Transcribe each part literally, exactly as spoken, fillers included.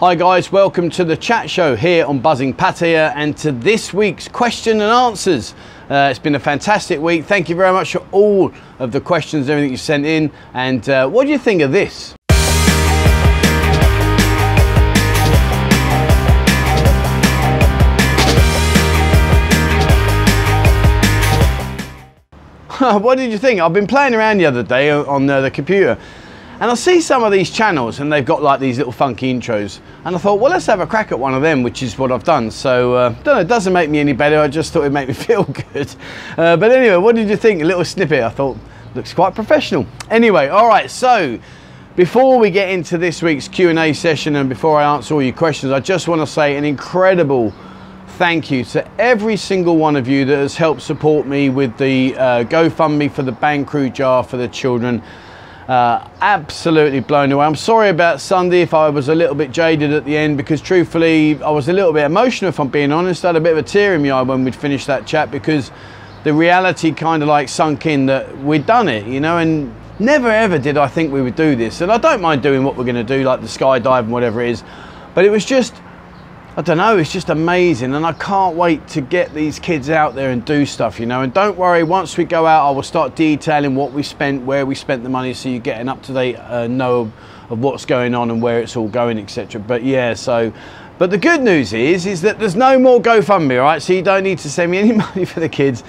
Hi guys, welcome to the chat show here on Buzzing Pattaya and to this week's question and answers. Uh, it's been a fantastic week. Thank you very much for all of the questions, everything you sent in. And uh, what do you think of this? What did you think? I've been playing around the other day on uh, the computer. And I see some of these channels and they've got like these little funky intros. And I thought, well, let's have a crack at one of them, which is what I've done. So, uh, don't know, it doesn't make me any better. I just thought it'd make me feel good. Uh, but anyway, what did you think? A little snippet, I thought, looks quite professional. Anyway, all right, so before we get into this week's Q and A session and before I answer all your questions, I just want to say an incredible thank you to every single one of you that has helped support me with the uh, GoFundMe for the Ban Cru jar for the children. Uh, absolutely blown away. I'm sorry about Sunday if I was a little bit jaded at the end, because truthfully I was a little bit emotional, if I'm being honest. I had a bit of a tear in my eye when we'd finished that chat, because the reality kind of like sunk in that we'd done it, you know, and never ever did I think we would do this. And I don't mind doing what we're going to do, like the skydive and whatever it is, but it was just, I don't know, it's just amazing. And I can't wait to get these kids out there and do stuff, you know. And don't worry, once we go out I will start detailing what we spent, where we spent the money, so you get an up-to-date uh, know of what's going on and where it's all going, etc. But yeah, so but the good news is is that there's no more GoFundMe, all right? So you don't need to send me any money for the kids.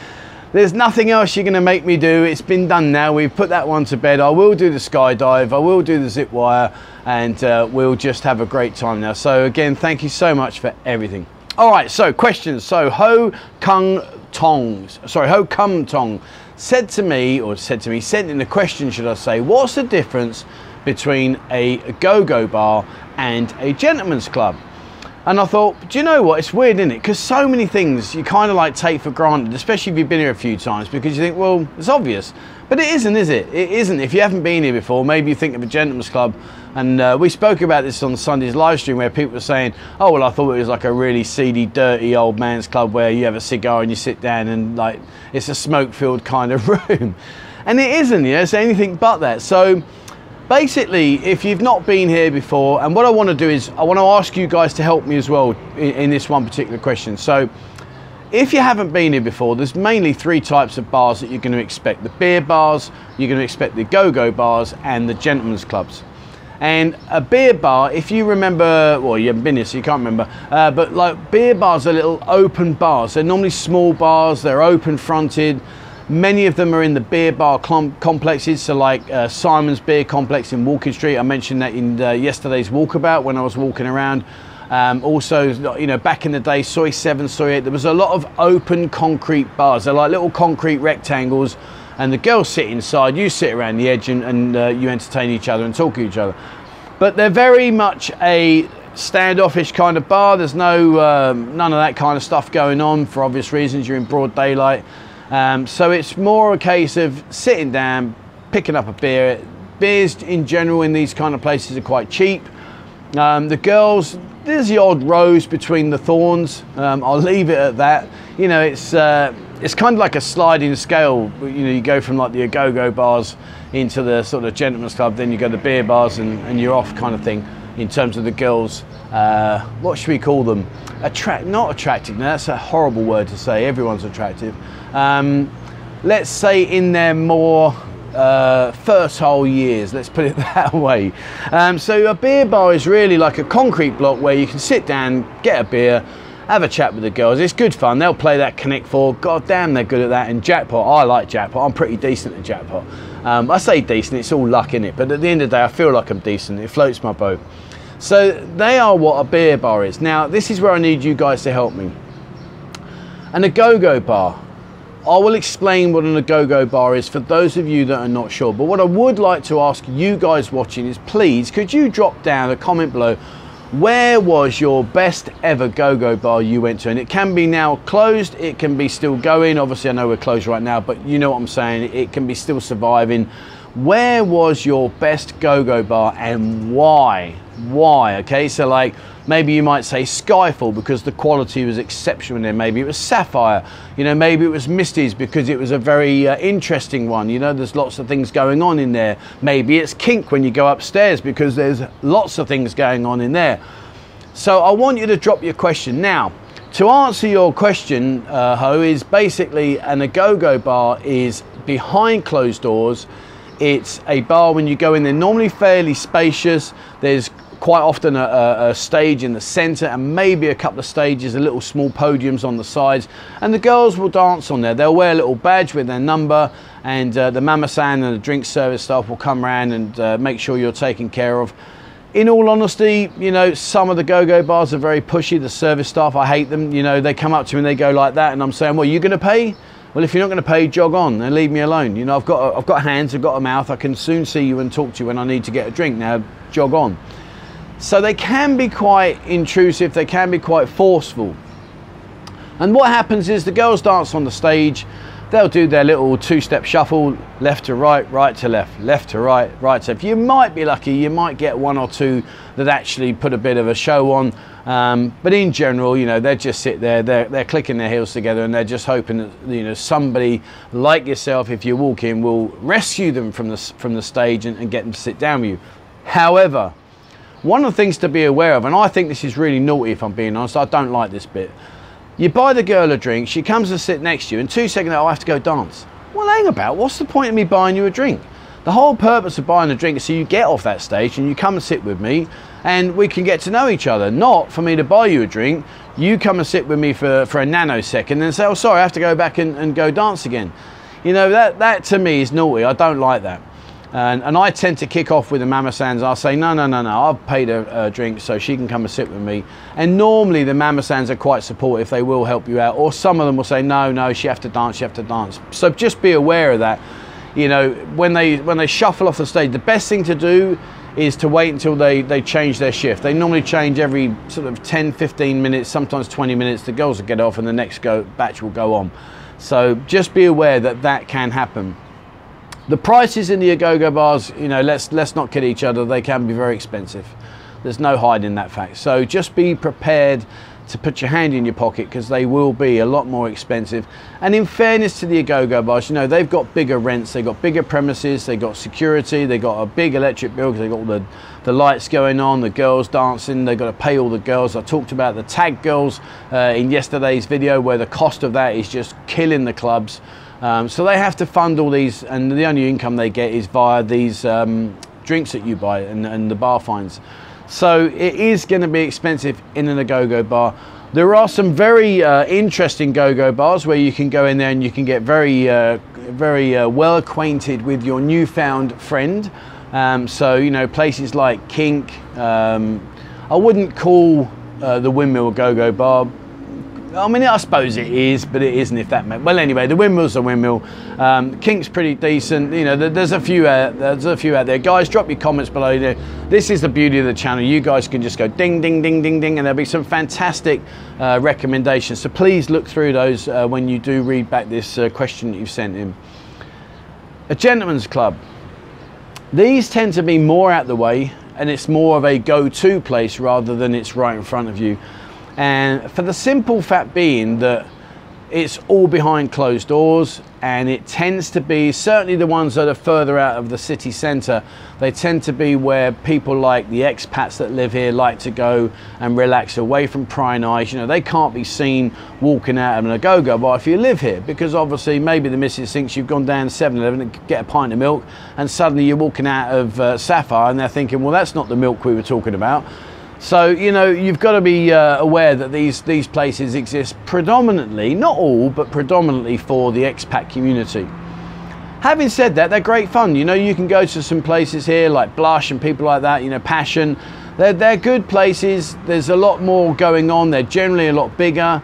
There's nothing else you're going to make me do. It's been done now. We've put that one to bed. I will do the skydive, I will do the zip wire, and uh, we'll just have a great time now. So again, thank you so much for everything. All right, so questions. So Ho Kam Tong, sorry, Ho Kam Tong said to me, or said to me, sent in a question, should I say, what's the difference between a go-go bar and a gentleman's club? And I thought, do you know what? It's weird, isn't it? Because so many things you kind of like take for granted, especially if you've been here a few times, because you think, well, it's obvious. But it isn't, is it? It isn't. If you haven't been here before, maybe you think of a gentleman's club. And uh, we spoke about this on Sunday's live stream, where people were saying, oh, well, I thought it was like a really seedy, dirty old man's club where you have a cigar and you sit down and like it's a smoke-filled kind of room. And it isn't, you know, it's anything but that. So basically, if you've not been here before, and what I want to do is I want to ask you guys to help me as well in, in this one particular question. So if you haven't been here before, there's mainly three types of bars that you're going to expect: the beer bars, you're going to expect the go-go bars, and the gentlemen's clubs. And a beer bar, if you remember, well, you haven't been here so you can't remember, uh, but like beer bars are little open bars. They're normally small bars, they're open fronted. Many of them are in the beer bar complexes, so like uh, Simon's Beer Complex in Walking Street. I mentioned that in uh, yesterday's walkabout when I was walking around. Um, also, you know, back in the day, Soy seven, Soy eight, there was a lot of open concrete bars. They're like little concrete rectangles, and the girls sit inside, you sit around the edge, and, and uh, you entertain each other and talk to each other. But they're very much a standoffish kind of bar. There's no, um, none of that kind of stuff going on, for obvious reasons. You're in broad daylight. Um, so it's more a case of sitting down, picking up a beer. Beers in general in these kind of places are quite cheap. Um, the girls, there's the odd rose between the thorns. Um, I'll leave it at that. You know, it's uh, it's kind of like a sliding scale. You know, you go from like the go-go bars into the sort of gentleman's club, then you go to beer bars, and, and you're off kind of thing in terms of the girls. Uh, what should we call them? Attract, not attractive. Now that's a horrible word to say. Everyone's attractive. Um, let's say in their more uh, fertile years, let's put it that way. Um, so a beer bar is really like a concrete block where you can sit down, get a beer, have a chat with the girls. It's good fun. They'll play that Connect Four. God damn, they're good at that. And jackpot, I like jackpot. I'm pretty decent at jackpot. Um, I say decent, it's all luck in it, but at the end of the day, I feel like I'm decent. It floats my boat. So they are what a beer bar is. Now, this is where I need you guys to help me. And a go-go bar. I will explain what an a go-go bar is for those of you that are not sure. But what I would like to ask you guys watching is, please, could you drop down a comment below, where was your best ever go-go bar you went to? And it can be now closed, it can be still going. Obviously, I know we're closed right now, but you know what I'm saying. It can be still surviving. Where was your best go-go bar and why? Why? Okay, so like maybe you might say Skyfall because the quality was exceptional there. Maybe it was Sapphire. You know, maybe it was Misty's because it was a very uh, interesting one. You know, there's lots of things going on in there. Maybe it's Kink when you go upstairs because there's lots of things going on in there. So I want you to drop your question. Now, to answer your question, uh, Ho, is basically an agogo bar is behind closed doors. It's a bar when you go in, they're normally fairly spacious. There's quite often a, a, a stage in the center and maybe a couple of stages, a little small podiums on the sides, and the girls will dance on there. They'll wear a little badge with their number, and uh, the mamasan and the drink service staff will come around and uh, make sure you're taken care of. In all honesty, you know, some of the go-go bars are very pushy. The service staff, I hate them. You know, they come up to me and they go like that, and I'm saying, well, you're gonna pay? Well, if you're not going to pay, jog on and leave me alone. You know, I've got, I've got hands, I've got a mouth. I can soon see you and talk to you when I need to get a drink. Now, jog on. So they can be quite intrusive. They can be quite forceful. And what happens is the girls dance on the stage. They'll do their little two-step shuffle, left to right, right to left, left to right, right to left. You might be lucky. You might get one or two that actually put a bit of a show on. Um, but in general, you know, they just sit there, they're, they're clicking their heels together, and they're just hoping that, you know, somebody like yourself, if you walk in, will rescue them from the, from the stage and, and get them to sit down with you. However, one of the things to be aware of, and I think this is really naughty if I'm being honest, I don't like this bit. You buy the girl a drink, she comes and sit next to you, and two seconds later, I have to go dance. Well, hang about, what's the point of me buying you a drink? The whole purpose of buying a drink is so you get off that stage and you come and sit with me and we can get to know each other, not for me to buy you a drink. You come and sit with me for, for a nanosecond and say, oh, sorry, I have to go back and, and go dance again. You know, that, that to me is naughty. I don't like that. And, and I tend to kick off with the mamasans. I'll say, no, no, no, no, I've paid a, a drink so she can come and sit with me. And normally the mamasans are quite supportive. They will help you out. Or some of them will say, no, no, she has to dance, she has to dance. So just be aware of that. You know, when they when they shuffle off the stage, the best thing to do is to wait until they, they change their shift. They normally change every sort of ten, fifteen minutes, sometimes twenty minutes. The girls will get off and the next go, batch will go on. So just be aware that that can happen. The prices in the agogo bars, you know, let's, let's not kid each other. They can be very expensive. There's no hiding that fact. So just be prepared to put your hand in your pocket, because they will be a lot more expensive. And in fairness to the agogo bars, you know, they've got bigger rents, they've got bigger premises, they've got security, they've got a big electric bill because they've got all the, the lights going on, the girls dancing, they've got to pay all the girls. I talked about the tag girls uh, in yesterday's video, where the cost of that is just killing the clubs. Um, so they have to fund all these, and the only income they get is via these um, drinks that you buy and, and the bar fines. So it is going to be expensive in an agogo bar. There are some very uh, interesting go-go bars where you can go in there and you can get very, uh, very uh, well acquainted with your newfound friend. Um, so, you know, places like Kink. Um, I wouldn't call uh, the Windmill a go-go bar. I mean, I suppose it is, but it isn't, if that meant. Well, anyway, the Windmill's a Windmill. Um, Kink's pretty decent. You know, there's a few out, there's a few out there. Guys, drop your comments below there. This is the beauty of the channel. You guys can just go ding, ding, ding, ding, ding, and there'll be some fantastic uh, recommendations. So please look through those uh, when you do read back this uh, question that you've sent in. A gentleman's club. These tend to be more out the way, and it's more of a go-to place rather than it's right in front of you. And for the simple fact being that it's all behind closed doors, and it tends to be, certainly the ones that are further out of the city centre, they tend to be where people like the expats that live here like to go and relax away from prying eyes. You know, they can't be seen walking out of an agogo bar if you live here, because obviously maybe the missus thinks you've gone down seven eleven and get a pint of milk, and suddenly you're walking out of uh, Sapphire and they're thinking, well, that's not the milk we were talking about. So, you know, you've got to be uh, aware that these, these places exist predominantly, not all, but predominantly for the expat community. Having said that, they're great fun. You know, you can go to some places here like Blush and people like that, you know, Passion. They're, they're good places. There's a lot more going on. They're generally a lot bigger, uh,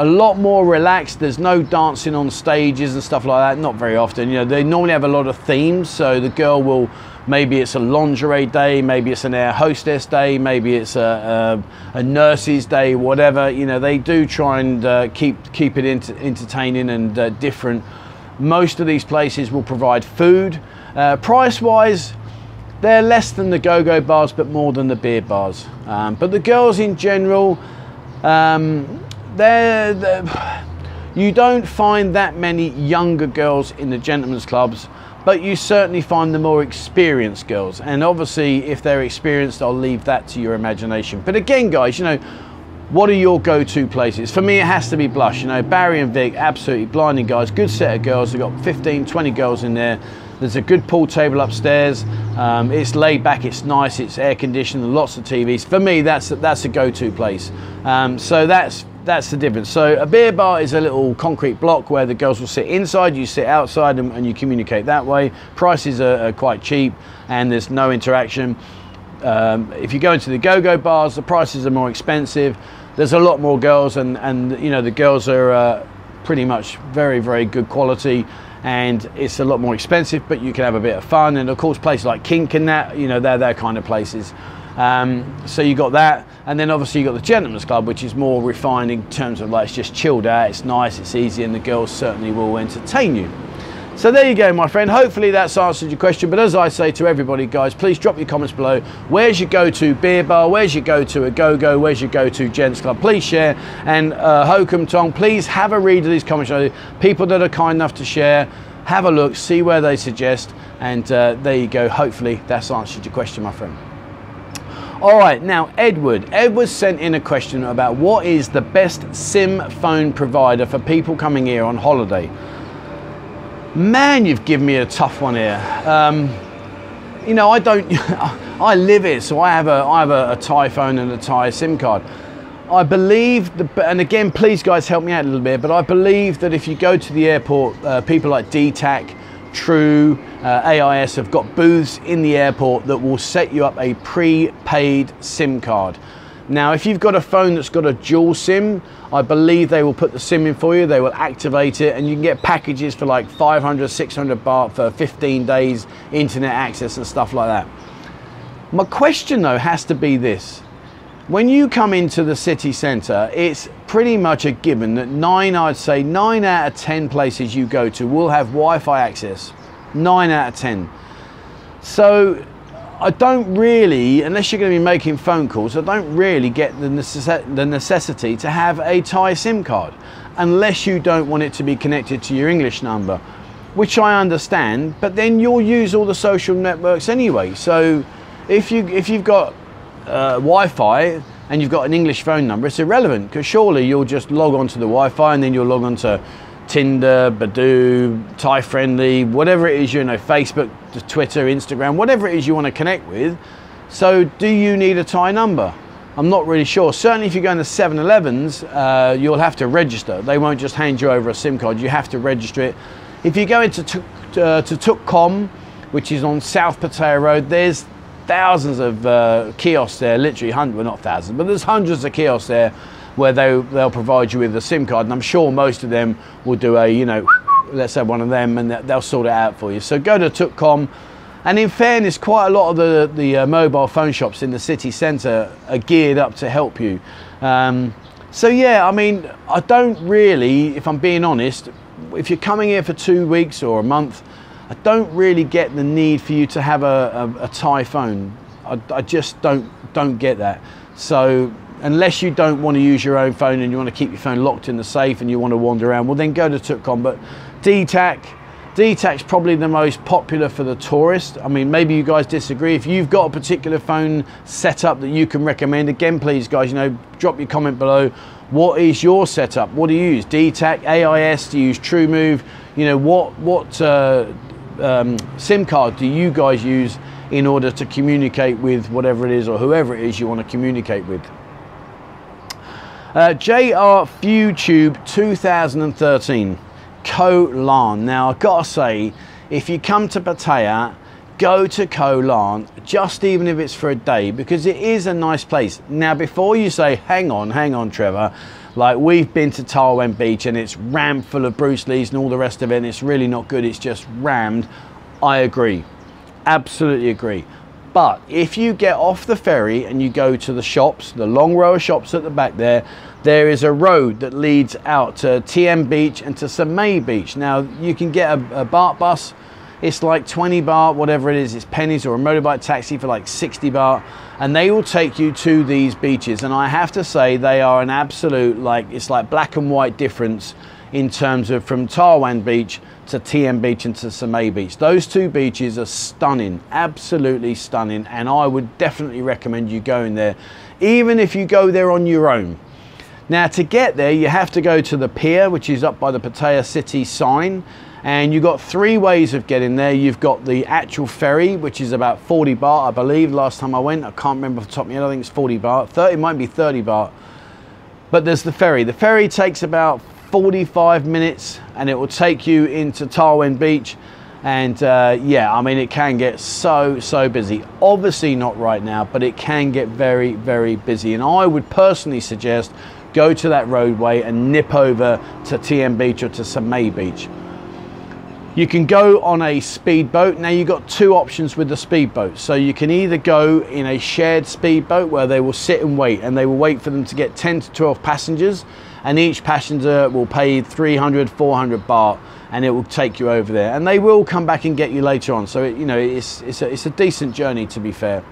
a lot more relaxed. There's no dancing on stages and stuff like that. Not very often. You know, they normally have a lot of themes, so the girl will... Maybe it's a lingerie day, maybe it's an air hostess day, maybe it's a, a, a nurse's day, whatever. You know, they do try and uh, keep, keep it ent entertaining and uh, different. Most of these places will provide food. Uh, Price-wise, they're less than the go-go bars, but more than the beer bars. Um, but the girls in general, um, they're, they're, you don't find that many younger girls in the gentlemen's clubs. but you certainly find the more experienced girls, and obviously if they're experienced, I'll leave that to your imagination. But again, guys, you know, what are your go-to places? For me, it has to be Blush. You know, Barry and Vic, absolutely blinding guys. Good set of girls. They've got fifteen, twenty girls in there. There's a good pool table upstairs. Um, it's laid back, it's nice, it's air conditioned, lots of T Vs. For me, that's, that's a go-to place. Um, so that's, that's the difference. So a beer bar is a little concrete block where the girls will sit inside, you sit outside, and, and you communicate that way. Prices are, are quite cheap, and there's no interaction. Um, if you go into the go-go bars, the prices are more expensive. There's a lot more girls, and, and you know, the girls are uh, pretty much very, very good quality, and it's a lot more expensive, but you can have a bit of fun. And of course, places like Kink and that, you know, they're their kind of places. Um, so you got that, and then obviously you got the Gentlemen's Club, which is more refined in terms of like, it's just chilled out, it's nice, it's easy, and the girls certainly will entertain you. So there you go, my friend. Hopefully that's answered your question. But as I say to everybody, guys, please drop your comments below. Where's your go-to beer bar? Where's your go-to a go-go? Where's your go-to gents club? Please share. And uh, Ho Kam Tong, please have a read of these comments. People that are kind enough to share, have a look, see where they suggest. And uh, there you go. Hopefully that's answered your question, my friend. All right, now Edward. Edward sent in a question about what is the best SIM phone provider for people coming here on holiday. Man, you've given me a tough one here. Um, you know, I don't, I live here, so I have a, I have a, a Thai phone and a Thai SIM card. I believe, the, and again, please guys, help me out a little bit, but I believe that if you go to the airport, uh, people like D T A C, True, uh, A I S have got booths in the airport that will set you up a prepaid SIM card. Now, if you've got a phone that's got a dual SIM, I believe they will put the SIM in for you, they will activate it, and you can get packages for like five hundred, six hundred baht for fifteen days, internet access and stuff like that. My question though has to be this. When you come into the city centre, it's pretty much a given that nine, I'd say nine out of ten places you go to will have Wi-Fi access. Nine out of ten. So, I don't really, unless you're going to be making phone calls, I don't really get the, necess the necessity to have a Thai SIM card, unless you don't want it to be connected to your English number, which I understand, but then you'll use all the social networks anyway. So if, you, if you've got uh, Wi-Fi and you've got an English phone number, it's irrelevant, because surely you'll just log on to the Wi-Fi and then you'll log on to Tinder, Badoo, Thai Friendly, whatever it is, you know, Facebook, Twitter, Instagram, whatever it is you want to connect with. So do you need a Thai number? I'm not really sure. Certainly if you go into seven elevens, uh, you'll have to register. They won't just hand you over a SIM card. You have to register it. If you go into uh, to Tukcom, which is on South Patea Road, there's thousands of uh, kiosks there, literally hundreds, well not thousands, but there's hundreds of kiosks there where they, they'll provide you with a SIM card, and I'm sure most of them will do a, you know, let's have one of them, and they'll sort it out for you. So go to Tukcom, and in fairness, quite a lot of the, the uh, mobile phone shops in the city centre are geared up to help you. Um, so yeah, I mean, I don't really, if I'm being honest, if you're coming here for two weeks or a month, I don't really get the need for you to have a, a, a Thai phone. I, I just don't, don't get that. So, unless you don't want to use your own phone and you want to keep your phone locked in the safe and you want to wander around, well then go to Tukcom. But D T A C, D T A C's probably the most popular for the tourist. I mean, maybe you guys disagree. If you've got a particular phone setup that you can recommend, again, please guys, you know, drop your comment below. What is your setup? What do you use? D T A C, A I S, do you use TrueMove? You know, what, what uh, um, SIM card do you guys use in order to communicate with whatever it is or whoever it is you want to communicate with? Uh, J R FewTube two thousand thirteen, Koh Larn. Now I've got to say, if you come to Pattaya, go to Koh Larn, just even if it's for a day, because it is a nice place. Now before you say, hang on, hang on Trevor, like we've been to Tawaen Beach and it's rammed full of Bruce Lees and all the rest of it and it's really not good, it's just rammed. I agree, absolutely agree. But if you get off the ferry and you go to the shops, the long row of shops at the back there, there is a road that leads out to T M Beach and to Samae Beach. Now you can get a, a baht bus, it's like twenty baht, whatever it is, it's pennies, or a motorbike taxi for like sixty baht, and they will take you to these beaches. And I have to say, they are an absolute, like, it's like black and white difference in terms of from Tawaen Beach to T M Beach and to Samae Beach. Those two beaches are stunning, absolutely stunning, and I would definitely recommend you going there, even if you go there on your own. Now, to get there, you have to go to the pier, which is up by the Pattaya City sign, and you've got three ways of getting there. You've got the actual ferry, which is about forty baht, I believe. Last time I went, I can't remember off the top of my head, I think it's forty baht. thirty, it might be thirty baht. But there's the ferry. The ferry takes about forty-five minutes, and it will take you into Tawaen Beach. And uh, yeah, I mean, it can get so, so busy. Obviously not right now, but it can get very, very busy. And I would personally suggest go to that roadway and nip over to T M Beach or to Samae Beach. You can go on a speedboat. Now you've got two options with the speedboat. So you can either go in a shared speedboat where they will sit and wait, and they will wait for them to get ten to twelve passengers, and each passenger will pay three hundred, four hundred baht, and it will take you over there. And they will come back and get you later on. So, it, you know, it's, it's, a, it's a decent journey, to be fair.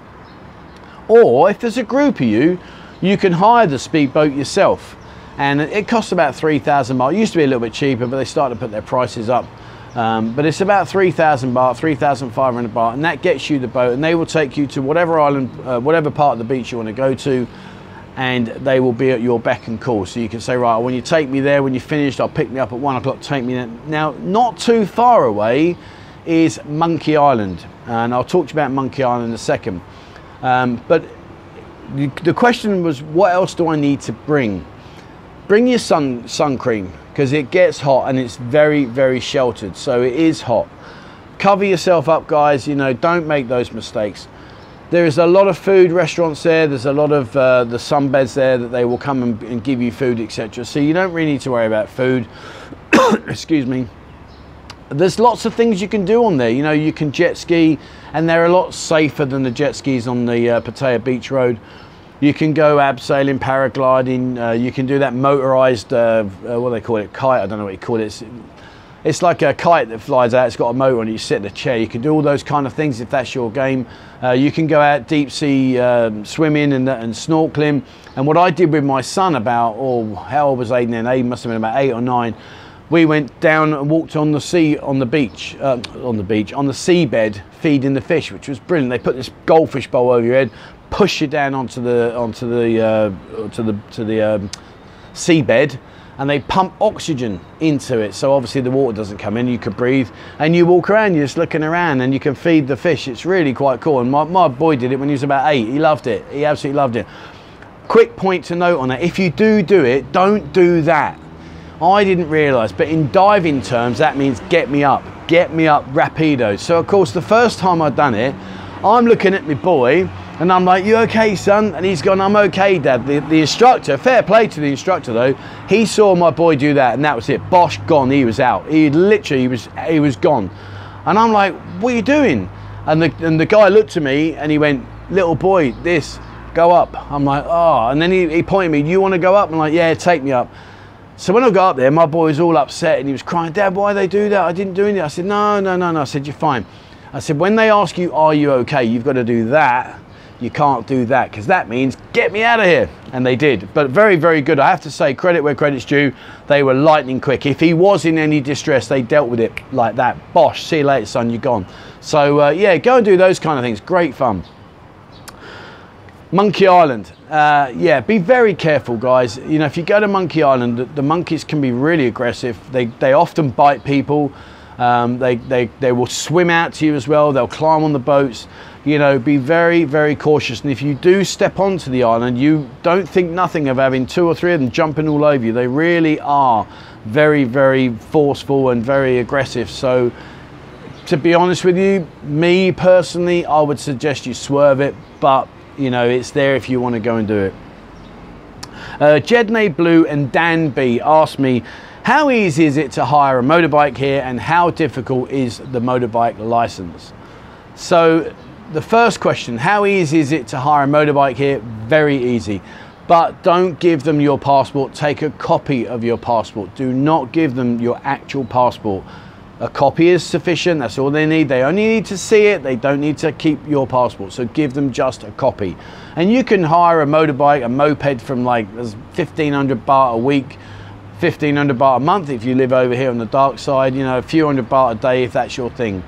Or if there's a group of you, you can hire the speedboat yourself. And it costs about three thousand baht. It used to be a little bit cheaper, but they started to put their prices up. Um, but it's about three thousand baht, three thousand five hundred baht, and that gets you the boat, and they will take you to whatever island, uh, whatever part of the beach you want to go to, and they will be at your beck and call. So you can say, right, when you take me there, when you're finished, I'll pick me up at one o'clock, take me there. Now, not too far away is Monkey Island, and I'll talk to you about Monkey Island in a second. Um, but the question was, what else do I need to bring? Bring your sun, sun cream, because it gets hot and it's very, very sheltered, so it is hot. Cover yourself up, guys, you know, don't make those mistakes. There is a lot of food restaurants there, there's a lot of uh, the sunbeds there that they will come and, and give you food, et cetera. So you don't really need to worry about food. Excuse me. There's lots of things you can do on there, you know, you can jet ski, and they're a lot safer than the jet skis on the uh, Pattaya Beach Road. You can go abseiling, paragliding, uh, you can do that motorized, uh, uh, what do they call it, kite, I don't know what you call it. It's, it's like a kite that flies out, it's got a motor on it, you sit in a chair. You can do all those kind of things if that's your game. Uh, you can go out deep sea um, swimming and, and snorkeling. And what I did with my son about, oh, how old was Aiden then? Aiden must have been about eight or nine. We went down and walked on the sea, on the beach, uh, on the beach, on the seabed, feeding the fish, which was brilliant. They put this goldfish bowl over your head, push you down onto the onto the uh, to the to the um, seabed, and they pump oxygen into it. So obviously the water doesn't come in. You can breathe, and you walk around. You're just looking around, and you can feed the fish. It's really quite cool. And my my boy did it when he was about eight. He loved it. He absolutely loved it. Quick point to note on that: if you do do it, don't do that. I didn't realise, but in diving terms, that means get me up, get me up rapido. So of course, the first time I'd done it, I'm looking at my boy, and I'm like, you okay, son? And he's gone, I'm okay, Dad. The, the instructor, fair play to the instructor though, he saw my boy do that, and that was it. Bosh, gone, he was out. He literally, he was, he was gone. And I'm like, what are you doing? And the, and the guy looked at me, and he went, little boy, this, go up. I'm like, oh, and then he, he pointed me, you want to go up? I'm like, yeah, take me up. So when I got up there, my boy was all upset and he was crying, Dad, why they do that? I didn't do anything. I said, no, no, no, no. I said, you're fine. I said, when they ask you, are you okay? You've got to do that. You can't do that, because that means get me out of here. And they did, but very, very good. I have to say, credit where credit's due. They were lightning quick. If he was in any distress, they dealt with it like that. Bosh, see you later, son, you're gone. So uh, yeah, go and do those kind of things. Great fun. Monkey Island, uh, yeah, be very careful, guys. You know, if you go to Monkey Island, the, the monkeys can be really aggressive. They, they often bite people. Um, they, they, they will swim out to you as well. They'll climb on the boats. You know, be very, very cautious. And if you do step onto the island, you don't think nothing of having two or three of them jumping all over you. They really are very, very forceful and very aggressive. So, to be honest with you, me personally, I would suggest you swerve it, but you know, it's there if you want to go and do it. Uh, Jedney Blue and Dan B asked me, how easy is it to hire a motorbike here and how difficult is the motorbike license? So the first question, how easy is it to hire a motorbike here? Very easy, but don't give them your passport. Take a copy of your passport. Do not give them your actual passport. A copy is sufficient, that's all they need. They only need to see it, they don't need to keep your passport, so give them just a copy. And you can hire a motorbike, a moped from like fifteen hundred baht a week fifteen hundred baht a month if you live over here on the dark side, you know, a few hundred baht a day if that's your thing.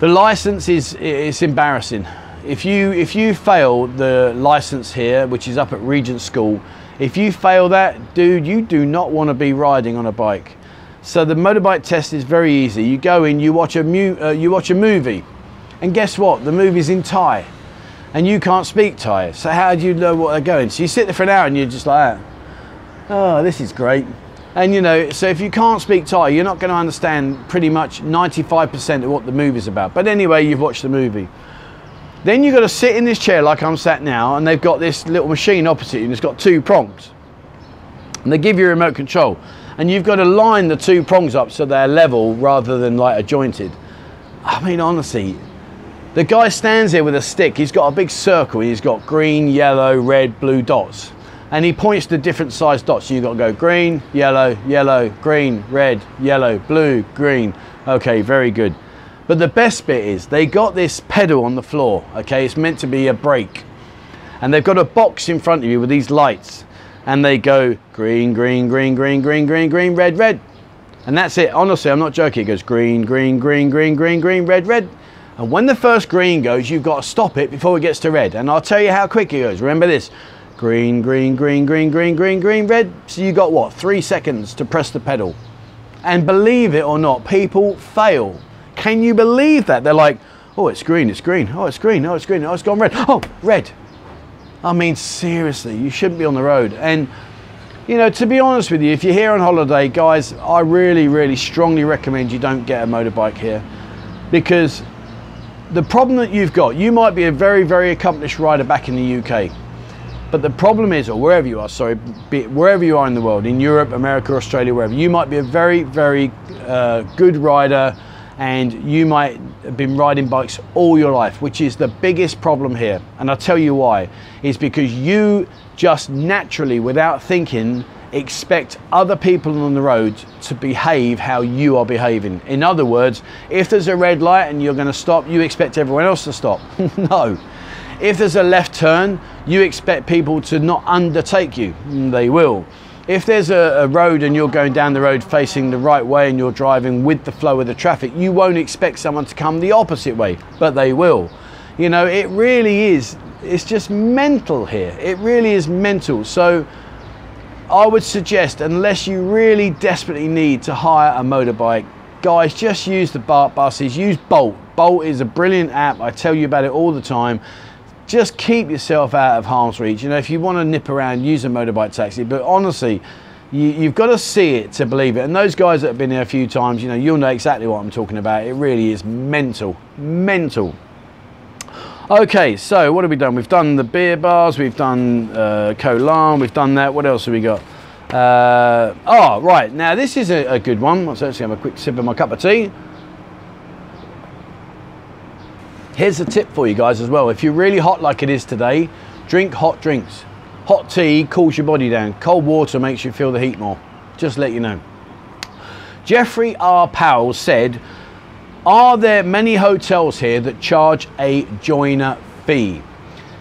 The license is, it's embarrassing. If you, if you fail the license here, which is up at Regent School, if you fail that, dude, you do not want to be riding on a bike. So the motorbike test is very easy. You go in, you watch a, mu uh, you watch a movie, and guess what? The movie's in Thai, and you can't speak Thai. So how do you know what they're going? So you sit there for an hour and you're just like, oh, this is great. And you know, so if you can't speak Thai, you're not going to understand pretty much ninety-five percent of what the movie's about. But anyway, you've watched the movie. Then you've got to sit in this chair like I'm sat now, and they've got this little machine opposite you, and it's got two prongs. And they give you a remote control. And you've got to line the two prongs up so they're level rather than like adjointed. I mean, honestly, the guy stands here with a stick. He's got a big circle, and he's got green, yellow, red, blue dots. And he points to different sized dots. So you've got to go green, yellow, yellow, green, red, yellow, blue, green. Okay, very good. But the best bit is they got this pedal on the floor, okay? It's meant to be a brake. And they've got a box in front of you with these lights. And they go green, green, green, green, green, green, green, red, red. And that's it. Honestly, I'm not joking. It goes green, green, green, green, green, green, red, red. And when the first green goes, you've got to stop it before it gets to red. And I'll tell you how quick it goes. Remember this. Green, green, green, green, green, green, green, red. So you got what, three seconds to press the pedal. And believe it or not, people fail. Can you believe that? They're like, oh, it's green, it's green, oh, it's green, oh, it's green, oh, it's gone red, oh, red. I mean, seriously, you shouldn't be on the road. And, you know, to be honest with you, if you're here on holiday, guys, I really, really strongly recommend you don't get a motorbike here, because the problem that you've got, you might be a very, very accomplished rider back in the U K. But the problem is, or wherever you are, sorry, be, wherever you are in the world, in Europe, America, Australia, wherever, you might be a very, very uh, good rider, and you might have been riding bikes all your life, which is the biggest problem here. And I'll tell you why. It's because you just naturally, without thinking, expect other people on the road to behave how you are behaving. In other words, if there's a red light and you're going to stop, you expect everyone else to stop. No. If there's a left turn, you expect people to not undertake you. They will. If there's a, a road and you're going down the road facing the right way and you're driving with the flow of the traffic, you won't expect someone to come the opposite way, but they will. You know, it really is, it's just mental here. It really is mental. So I would suggest, unless you really desperately need to hire a motorbike, guys, just use the BART buses, use Bolt. Bolt is a brilliant app. I tell you about it all the time. Just keep yourself out of harm's reach. You know, if you want to nip around, use a motorbike taxi. But honestly, you, you've got to see it to believe it. And those guys that have been here a few times, you know, you'll know exactly what I'm talking about. It really is mental, mental. Okay, so what have we done? We've done the beer bars, we've done uh, Koh Larn, we've done that. What else have we got? Uh, oh, right, now this is a, a good one. Let's actually have a quick sip of my cup of tea. Here's a tip for you guys as well. If you're really hot like it is today, drink hot drinks. Hot tea cools your body down. Cold water makes you feel the heat more. Just let you know. Jeffrey R. Powell said, are there many hotels here that charge a joiner fee?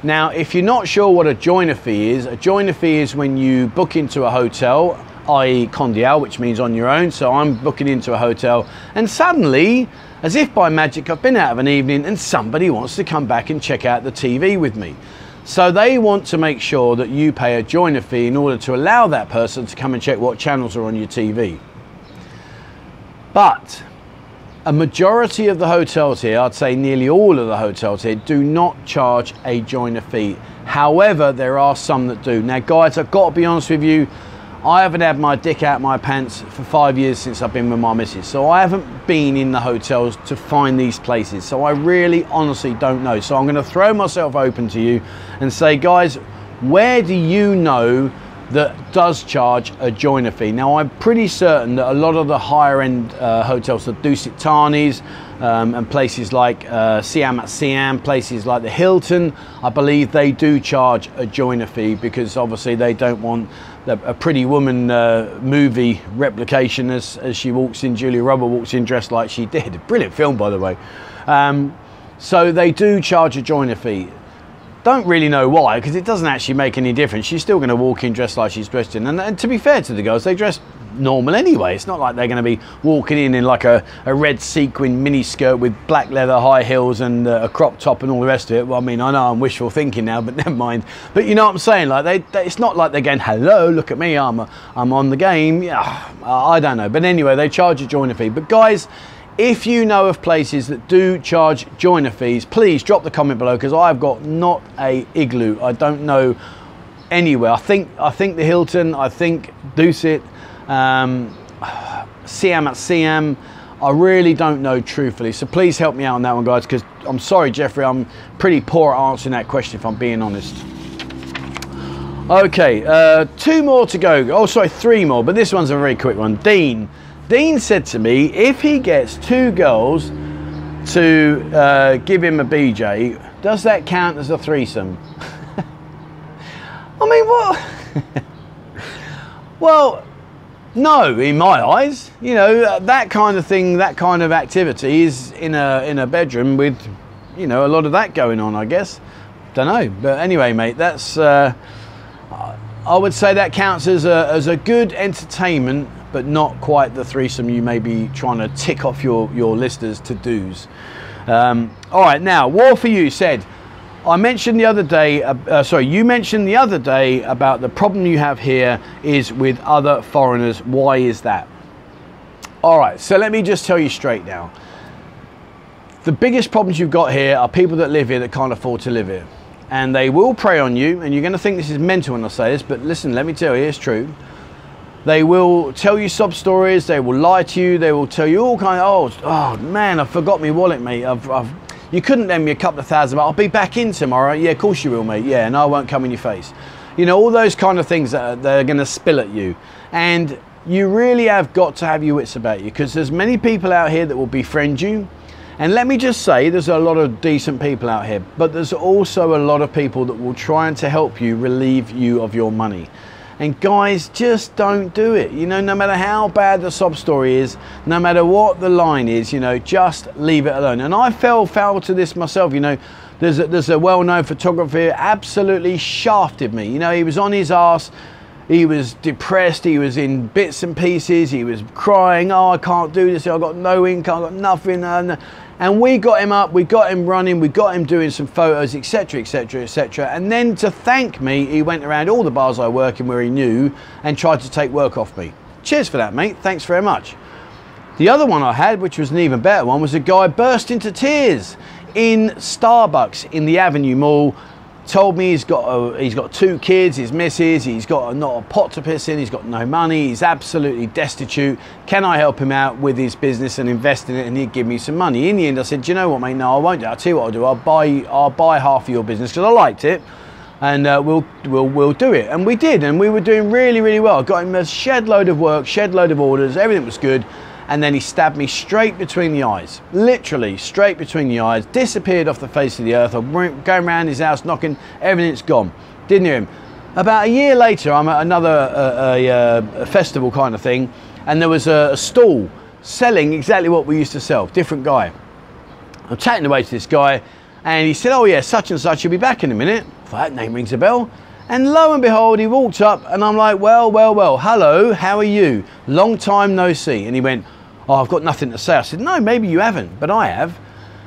Now, if you're not sure what a joiner fee is, a joiner fee is when you book into a hotel, that is Condial, which means on your own. So I'm booking into a hotel and suddenly, as if by magic, I've been out of an evening and somebody wants to come back and check out the T V with me. So they want to make sure that you pay a joiner fee in order to allow that person to come and check what channels are on your T V. But a majority of the hotels here, I'd say nearly all of the hotels here, do not charge a joiner fee. However, there are some that do. Now guys, I've got to be honest with you, I haven't had my dick out my pants for five years since I've been with my missus. So I haven't been in the hotels to find these places. So I really honestly don't know. So I'm going to throw myself open to you and say, guys, where do you know that does charge a joiner fee? Now, I'm pretty certain that a lot of the higher end uh, hotels, the Dusit Thani's um, and places like uh, Siam at Siam, places like the Hilton, I believe they do charge a joiner fee because obviously they don't want a Pretty Woman uh, movie replication as, as she walks in, Julia Roberts walks in dressed like she did. Brilliant film, by the way. Um, so they do charge a joiner fee. Don't really know why, because it doesn't actually make any difference. She's still going to walk in dressed like she's dressed in. And, and to be fair to the girls, they dress normal anyway. It's not like they're going to be walking in in like a, a red sequin mini skirt with black leather high heels and uh, a crop top and all the rest of it. Well, I mean, I know I'm wishful thinking now, but never mind. But you know what I'm saying? Like they, they it's not like they're going, hello, look at me, I'm, a, I'm on the game. Yeah, I don't know. But anyway, they charge a joiner fee. But guys, if you know of places that do charge joiner fees, please drop the comment below, because I've got not a igloo. I don't know anywhere. I think I think the Hilton, I think Dusit, um, Siam at Siam. I really don't know truthfully. So please help me out on that one, guys, because I'm sorry, Jeffrey, I'm pretty poor at answering that question if I'm being honest. Okay, uh, two more to go. Oh, sorry, three more, but this one's a very quick one. Dean. Dean said to me, if he gets two girls to uh, give him a B J, does that count as a threesome? I mean, what? Well, no, in my eyes. You know, that kind of thing, that kind of activity is in a, in a bedroom with, you know, a lot of that going on, I guess. Don't know. But anyway, mate, that's... Uh, I would say that counts as a, as a good entertainment, but not quite the threesome you may be trying to tick off your, your list as to-dos. Um, all right, now, War For You said, I mentioned the other day, uh, uh, sorry, you mentioned the other day about the problem you have here is with other foreigners. Why is that? All right, so let me just tell you straight now. The biggest problems you've got here are people that live here that can't afford to live here. And they will prey on you, and you're gonna think this is mental when I say this, but listen, let me tell you, it's true. They will tell you sob stories, they will lie to you, they will tell you all kind of, oh, oh man, I forgot my wallet, mate. I've, I've, you couldn't lend me a couple of thousand, but I'll be back in tomorrow. Yeah, of course you will, mate. Yeah, and I won't come in your face. You know, all those kind of things that are, that are gonna spill at you. And you really have got to have your wits about you, because there's many people out here that will befriend you. And let me just say, there's a lot of decent people out here, but there's also a lot of people that will try and to help you relieve you of your money. And guys, just don't do it. You know, no matter how bad the sob story is, no matter what the line is, you know, just leave it alone. And I fell foul to this myself. You know, there's a, there's a well-known photographer who absolutely shafted me. You know, he was on his ass. He was depressed, he was in bits and pieces, he was crying, oh, I can't do this, I've got no income, I've got nothing. And we got him up, we got him running, we got him doing some photos, et cetera, et cetera, et cetera. And then to thank me, he went around all the bars I work in where he knew and tried to take work off me. Cheers for that, mate, thanks very much. The other one I had, which was an even better one, was a guy burst into tears in Starbucks in the Avenue Mall. Told me he's got a, he's got two kids, his missus, he's got a, not a pot to piss in, he's got no money, he's absolutely destitute. Can I help him out with his business and invest in it, and he'd give me some money? In the end, I said, do you know what, mate? No, I won't do it. I'll tell you what I'll do. I'll buy, I'll buy half of your business because I liked it, and uh, we'll, we'll, we'll do it. And we did, and we were doing really, really well. I got him a shed load of work, shed load of orders, everything was good. And then he stabbed me straight between the eyes, literally straight between the eyes, disappeared off the face of the earth. I'm going around his house knocking, everything's gone. Didn't hear him. About a year later, I'm at another uh, a, a festival kind of thing, and there was a, a stall selling exactly what we used to sell, different guy. I'm chatting away to this guy, and he said, oh yeah, such and such, you'll be back in a minute. That name rings a bell. And lo and behold, he walked up, and I'm like, well, well, well, hello, how are you? Long time no see. And he went, oh, I've got nothing to say. I said, no, maybe you haven't, but I have.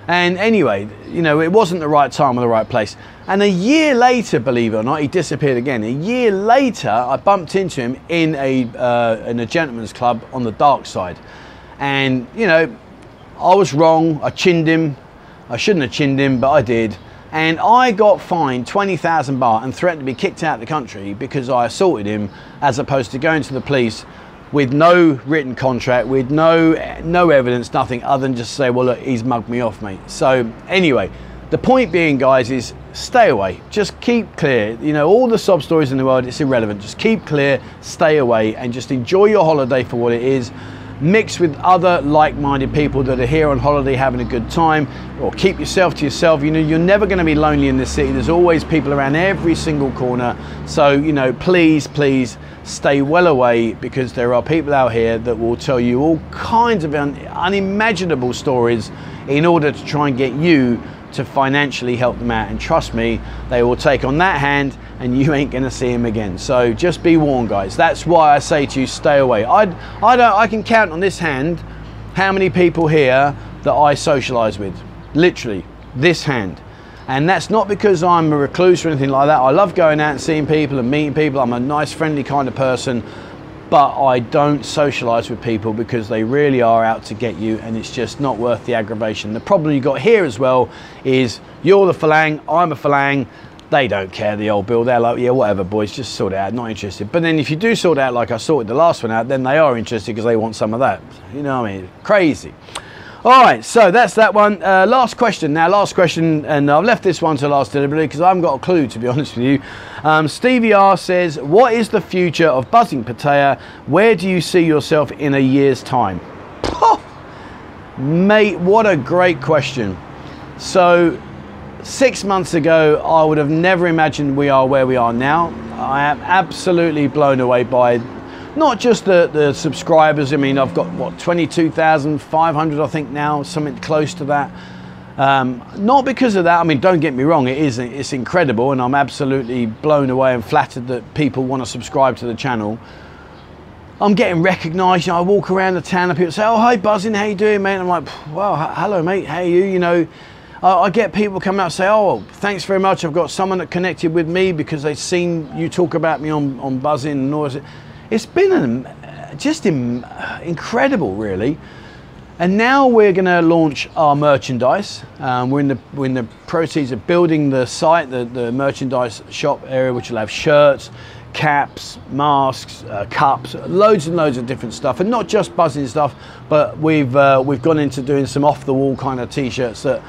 And anyway, you know, it wasn't the right time or the right place. And a year later, believe it or not, he disappeared again. A year later, I bumped into him in a, uh, in a gentleman's club on the dark side. And, you know, I was wrong. I chinned him. I shouldn't have chinned him, but I did. And I got fined twenty thousand baht and threatened to be kicked out of the country because I assaulted him, as opposed to going to the police with no written contract, with no no evidence, nothing other than just say, well, look, he's mugged me off, mate. So anyway, the point being, guys, is stay away. Just keep clear. You know, all the sob stories in the world, it's irrelevant. Just keep clear, stay away, and just enjoy your holiday for what it is. Mix with other like-minded people that are here on holiday having a good time, or keep yourself to yourself. You know, you're never going to be lonely in this city. There's always people around every single corner. So, you know, please, please stay well away, because there are people out here that will tell you all kinds of un unimaginable stories in order to try and get you to financially help them out. And trust me, they will take on that hand and you ain't gonna see them again. So just be warned, guys. That's why I say to you, stay away. I, I, don't, I can count on this hand how many people here that I socialize with. Literally, this hand. And that's not because I'm a recluse or anything like that. I love going out and seeing people and meeting people. I'm a nice, friendly kind of person, but I don't socialize with people because they really are out to get you, and it's just not worth the aggravation. The problem you got here as well is you're the phalang, I'm a phalang. They don't care, the old bill. They're like, yeah, whatever, boys, just sort it out, not interested. But then if you do sort it out like I sorted the last one out, then they are interested because they want some of that. You know what I mean? Crazy. All right, so that's that one. Uh, last question now, last question, and I've left this one to last deliberately because I haven't got a clue, to be honest with you. Um, Stevie R says, what is the future of Buzzing Pattaya? Where do you see yourself in a year's time? Oh, mate, what a great question. So six months ago, I would have never imagined we are where we are now. I am absolutely blown away by not just the, the subscribers. I mean, I've got, what, twenty-two thousand five hundred, I think now, something close to that. Um, not because of that. I mean, don't get me wrong, it is, it's incredible, and I'm absolutely blown away and flattered that people want to subscribe to the channel. I'm getting recognised. You know, I walk around the town and people say, oh, hi, Buzzing, how you doing, mate? I'm like, well, hello, mate, how are you? You know, I, I get people coming out and say, oh, thanks very much. I've got someone that connected with me because they've seen you talk about me on, on Buzzing and all this. It's been an, just in, incredible, really. And now we're going to launch our merchandise. Um, we're, in the, we're in the proceeds of building the site, the, the merchandise shop area, which will have shirts, caps, masks, uh, cups, loads and loads of different stuff. And not just Buzzing stuff, but we've, uh, we've gone into doing some off-the-wall kind of T-shirts that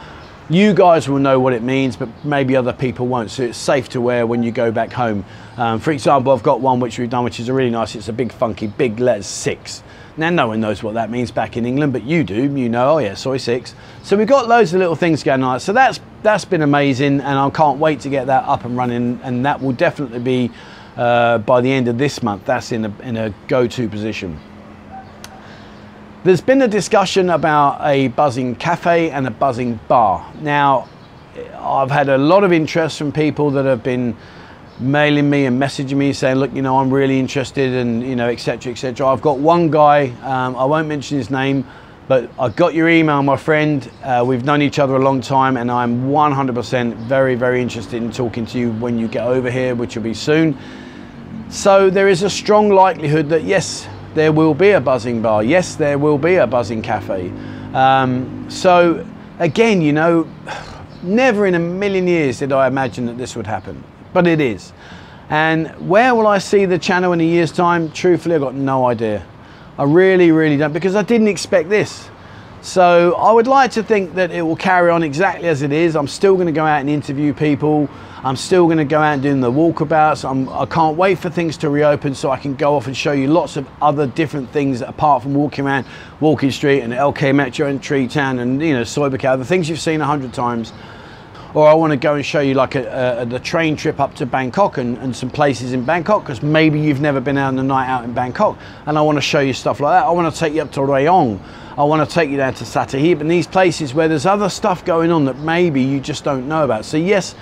you guys will know what it means, but maybe other people won't, so it's safe to wear when you go back home. Um, for example, I've got one which we've done, which is a really nice, it's a big funky, big letters six. Now, no one knows what that means back in England, but you do, you know, oh yeah, soy six. So we've got loads of little things going on. So that's, that's been amazing, and I can't wait to get that up and running, and that will definitely be, uh, by the end of this month, that's in a, in a go-to position. There's been a discussion about a Buzzing cafe and a Buzzing bar. Now, I've had a lot of interest from people that have been mailing me and messaging me saying, look, you know, I'm really interested, and, you know, et cetera, et cetera. I've got one guy, um, I won't mention his name, but I got your email, my friend. Uh, we've known each other a long time, and I'm one hundred percent very, very interested in talking to you when you get over here, which will be soon. So there is a strong likelihood that, yes, there will be a Buzzing bar. Yes, there will be a Buzzing cafe. Um, so again, you know, never in a million years did I imagine that this would happen, but it is. And where will I see the channel in a year's time? Truthfully, I've got no idea. I really, really don't, because I didn't expect this. So I would like to think that it will carry on exactly as it is. I'm still going to go out and interview people. I'm still going to go out and do the walkabouts. I'm, I can't wait for things to reopen so I can go off and show you lots of other different things apart from walking around Walking Street and L K Metro and Tree Town and, you know, Soybecow, the things you've seen a hundred times. Or I want to go and show you like a, a, the train trip up to Bangkok and, and some places in Bangkok, because maybe you've never been out on a night out in Bangkok, and I want to show you stuff like that. I want to take you up to Rayong. I want to take you down to Satahip and these places where there's other stuff going on that maybe you just don't know about. So yes,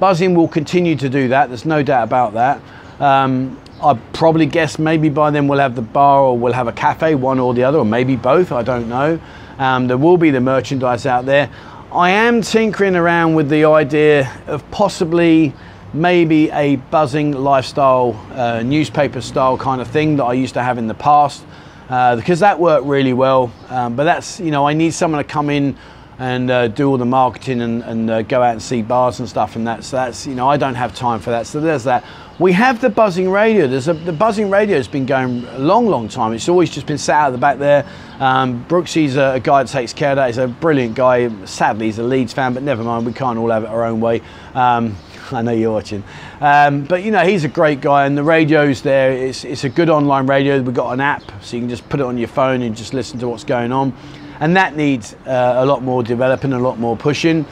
Buzzing will continue to do that. There's no doubt about that. Um, I probably guess maybe by then we'll have the bar or we'll have a cafe, one or the other, or maybe both, I don't know. Um, there will be the merchandise out there. I am tinkering around with the idea of possibly maybe a Buzzing lifestyle, uh, newspaper style kind of thing that I used to have in the past. Uh, because that worked really well, um, but that's, you know, I need someone to come in and uh, do all the marketing and, and uh, go out and see bars and stuff, and that's, that's, you know, I don't have time for that, so there's that. We have the Buzzing radio. There's a, the Buzzing radio has been going a long, long time. It's always just been sat out the back there. Um, Brooksy's a, a guy that takes care of that. He's a brilliant guy. Sadly, he's a Leeds fan, but never mind, we can't all have it our own way. Um, I know you're watching, um, but you know, he's a great guy, and the radio's there. It's, it's a good online radio. We've got an app, so you can just put it on your phone and just listen to what's going on, and that needs uh, a lot more developing, a lot more pushing,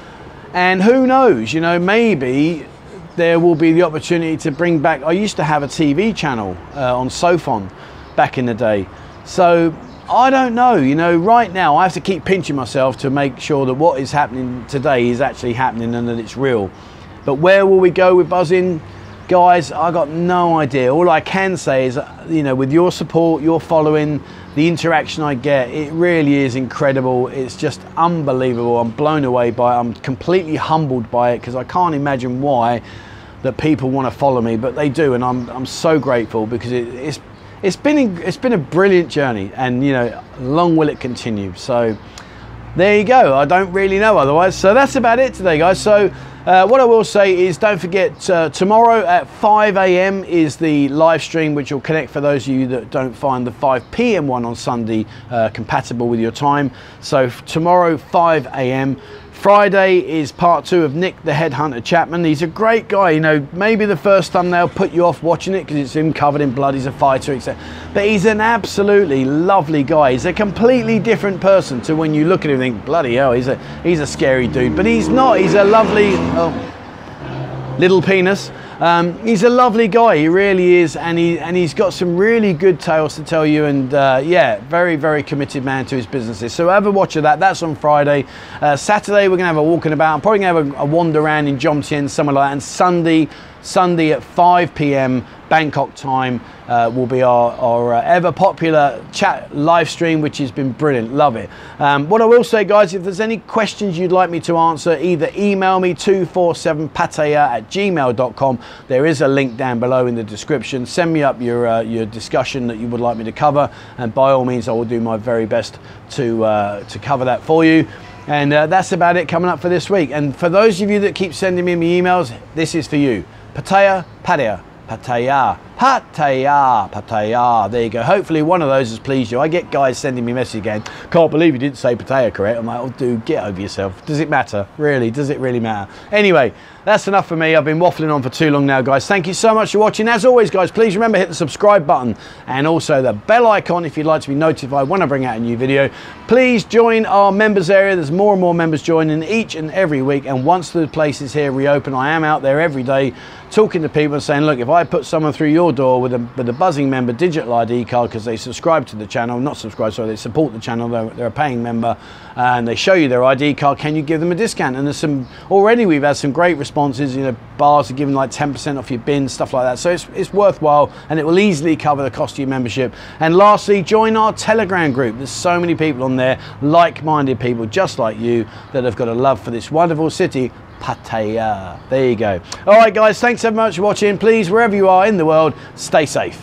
and who knows, you know, maybe there will be the opportunity to bring back, I used to have a T V channel uh, on SoFon back in the day, so I don't know. You know, right now I have to keep pinching myself to make sure that what is happening today is actually happening and that it's real. But where will we go with Buzzing? Guys, I got no idea. All I can say is, you know, with your support, your following, the interaction I get, it really is incredible. It's just unbelievable. I'm blown away by it. I'm completely humbled by it because I can't imagine why that people want to follow me, but they do, and I'm I'm so grateful because it, it's it's been it's been a brilliant journey, and you know, long will it continue. So there you go. I don't really know otherwise. So that's about it today, guys. So uh, what I will say is, don't forget uh, tomorrow at five A M is the live stream, which will connect for those of you that don't find the five P M one on Sunday uh, compatible with your time. So tomorrow five A M Friday is part two of Nick the Headhunter Chapman. He's a great guy, you know, maybe the first thumbnail put you off watching it because it's him covered in blood, he's a fighter, et cetera. But he's an absolutely lovely guy. He's a completely different person to when you look at him and think, bloody hell, he's a, he's a scary dude. But he's not, he's a lovely, oh, little penis. Um, he's a lovely guy, he really is, and, he, and he's got some really good tales to tell you, and uh, yeah, very, very committed man to his businesses. So have a watch of that, that's on Friday. Uh, Saturday we're going to have a walking about, I'm probably going to have a, a wander around in Jomtien, somewhere like that, and Sunday, Sunday at five P M Bangkok time uh, will be our, our uh, ever popular chat live stream, which has been brilliant. Love it. Um, what I will say, guys, if there's any questions you'd like me to answer, either email me two four seven pattaya at gmail dot com. There is a link down below in the description. Send me up your uh, your discussion that you would like me to cover, and by all means, I will do my very best to uh, to cover that for you. And uh, that's about it coming up for this week. And for those of you that keep sending me my emails, this is for you. Pattaya, Pattaya, Pattaya, Pattaya, Pattaya. There you go. Hopefully one of those has pleased you. I get guys sending me messages again. Can't believe you didn't say Pattaya correct. I'm like, oh, dude, get over yourself. Does it matter? Really? Does it really matter? Anyway, that's enough for me. I've been waffling on for too long now, guys. Thank you so much for watching. As always, guys, please remember, hit the subscribe button and also the bell icon if you'd like to be notified when I bring out a new video. Please join our members area. There's more and more members joining each and every week. And once the places here reopen, I am out there every day talking to people and saying, look, if I put someone through your door with a, with a Buzzing member digital I D card because they subscribe to the channel, not subscribe, sorry, they support the channel, they're, they're a paying member, and they show you their I D card, can you give them a discount? And there's some, already we've had some great responses, you know, bars are giving like ten percent off your bin, stuff like that. So it's, it's worthwhile, and it will easily cover the cost of your membership. And lastly, join our Telegram group. There's so many people on there, like-minded people just like you that have got a love for this wonderful city, Pattaya. There you go. All right, guys, thanks so much for watching. Please, wherever you are in the world, stay safe.